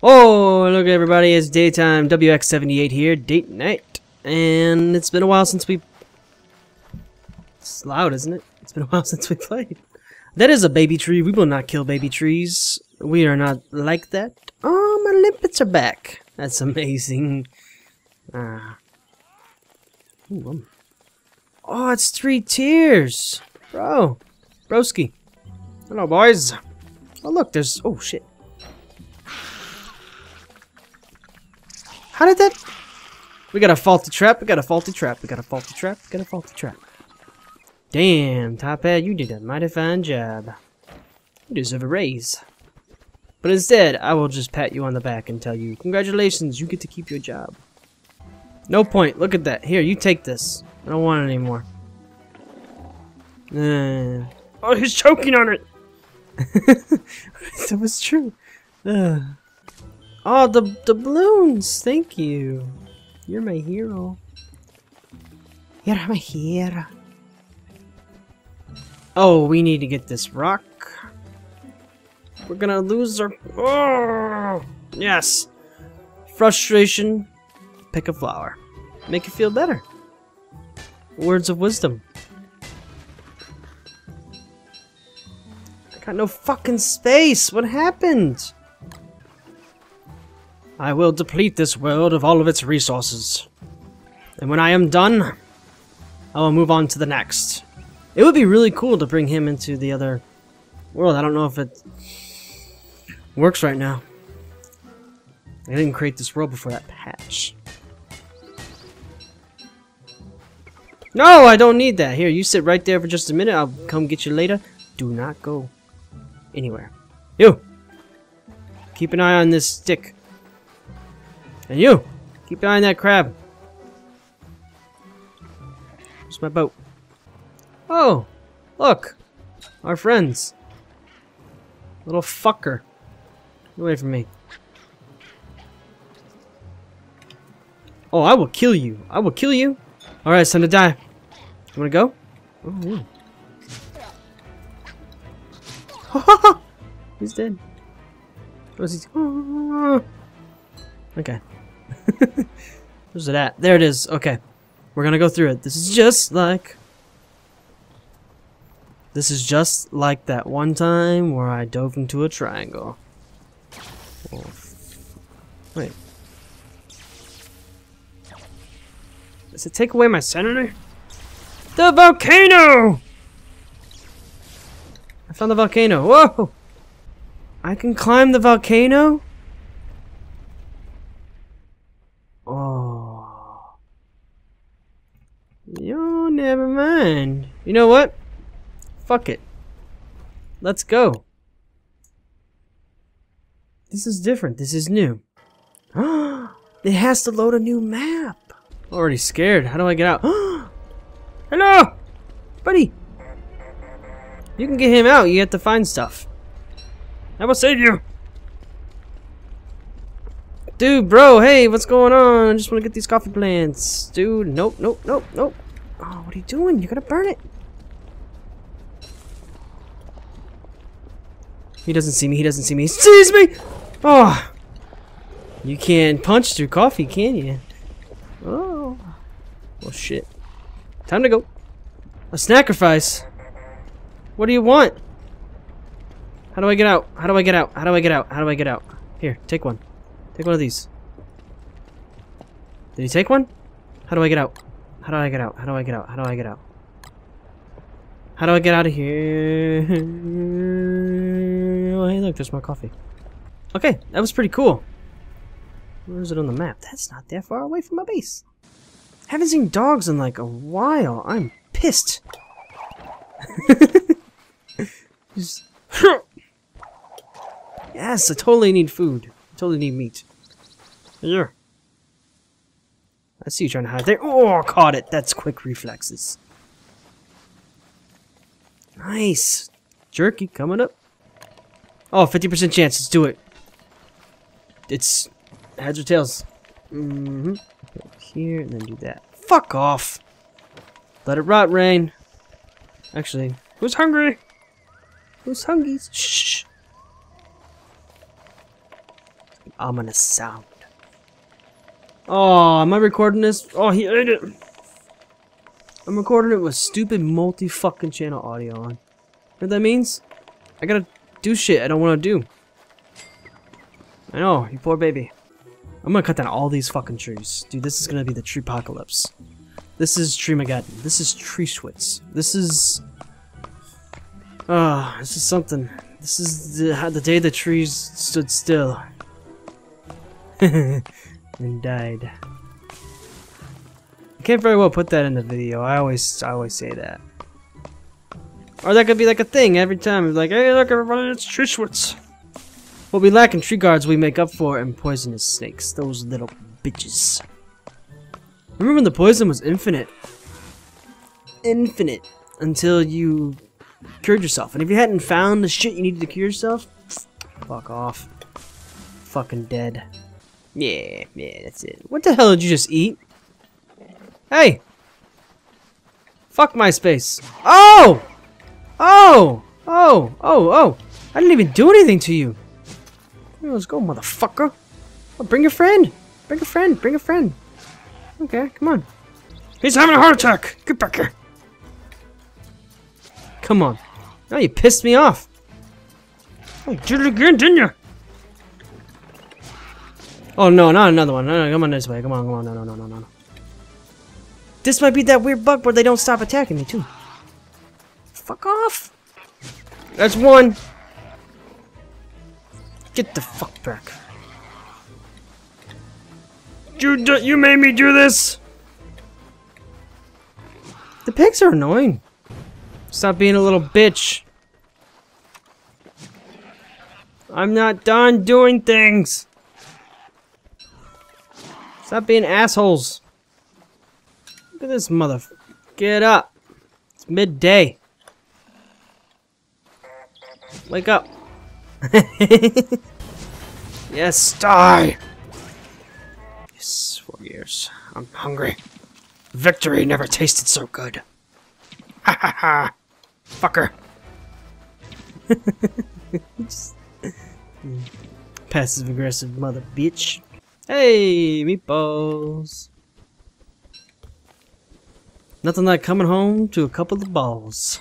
Oh, look everybody, it's daytime. WX78 here, date night. And it's been a while since we... It's loud, isn't it? It's been a while since we played. That is a baby tree. We will not kill baby trees. We are not like that. Oh, my limpets are back. That's amazing. Oh, it's 3 tiers. Bro. Broski. Hello, boys. Oh, look, there's... Oh, shit. How did that... We got a faulty trap, we got a faulty trap. Damn, Top Hat, you did a mighty fine job. You deserve a raise. But instead, I will just pat you on the back and tell you, congratulations, you get to keep your job. No point, look at that. Here, you take this. I don't want it anymore. Oh, he's choking on it! That was true. Oh, the balloons! Thank you. You're my hero. You're my hero. Oh, we need to get this rock. We're gonna lose our... Oh! Yes! Frustration. Pick a flower. Make you feel better. Words of wisdom. I got no fucking space! What happened? I will deplete this world of all of its resources. And when I am done, I will move on to the next. It would be really cool to bring him into the other world. I don't know if it works right now. I didn't create this world before that patch. No, I don't need that. Here, you sit right there for just a minute. I'll come get you later. Do not go anywhere. You! Keep an eye on this stick. And you! Keep an eye on that crab! Where's my boat? Oh! Look! Our friends! Little fucker! Get away from me. Oh, I will kill you! I will kill you! Alright, it's time to die. You wanna go? Ooh. He's dead. What is he? Okay. Where's it at? There it is. Okay. We're gonna go through it. This is just like that one time where I dove into a triangle. Oh. Wait. Does it take away my sanity? The volcano! I found the volcano. Whoa! I can climb the volcano? Yo, never mind. You know what? Fuck it. Let's go. This is different. This is new. It has to load a new map. I'm already scared. How do I get out? Hello! Buddy! You can get him out. You have to find stuff. I will save you. Dude, bro, hey, what's going on? I just want to get these coffee plants. Dude, nope. Oh, what are you doing? You're gonna burn it. He doesn't see me. He sees me! Oh! You can't punch through coffee, can you? Oh. Well, shit. Time to go. A sacrifice. What do you want? How do I get out? Here, take one. Take one of these. Did he take one? How do I get out of here? Oh, hey, look, there's more coffee. Okay, that was pretty cool. Where is it on the map? That's not that far away from my base. Haven't seen dogs in like a while. I'm pissed. Just... Yes, I totally need food. Totally need meat. Yeah. I see you trying to hide there. Oh, caught it. That's quick reflexes. Nice. Jerky coming up. Oh, 50% chance. Let's do it. It's heads or tails. Mm-hmm. Here and then do that. Fuck off. Let it rot, Rain. Actually, who's hungry? Who's hungry? Shh. ominous sound. Oh, am I recording this? Oh, he ate it. I'm recording it with stupid multi-fucking channel audio on. You know what that means? I gotta do shit I don't wanna do. I know, you poor baby. I'm gonna cut down all these fucking trees. Dude, this is gonna be the tree apocalypse. This is Tree-mageddon. This is Tree Schwitz. This is... ah, this is something. This is the day the trees stood still. And died. I can't very well put that in the video. I always say that. Or that could be like a thing every time. It's like, hey look everybody, it's Tree Schwitz. What we lack in tree guards we make up for in poisonous snakes. Those little bitches. Remember when the poison was infinite? Infinite. Until you cured yourself. And if you hadn't found the shit you needed to cure yourself, fuck off. Fucking dead. Yeah, that's it. What the hell did you just eat? Hey! Fuck MySpace. Oh! Oh! I didn't even do anything to you. Let's go, motherfucker. Oh, bring a friend. Bring a friend. Okay, come on. He's having a heart attack. Get back here. Come on. Now you pissed me off. Oh, you did it again, didn't you? Oh no, not another one. No, come on this way. Come on. No. This might be that weird bug where they don't stop attacking me too. Fuck off. That's one. Get the fuck back. You made me do this! The pigs are annoying. Stop being a little bitch. I'm not done doing things. Stop being assholes. Look at this motherfucker. Get up. It's midday. Wake up. Yes, die! Yes, 4 years. I'm hungry. Victory never tasted so good. Ha! Fucker. Passive aggressive mother bitch. Hey, meatballs. Nothing like coming home to a couple of balls.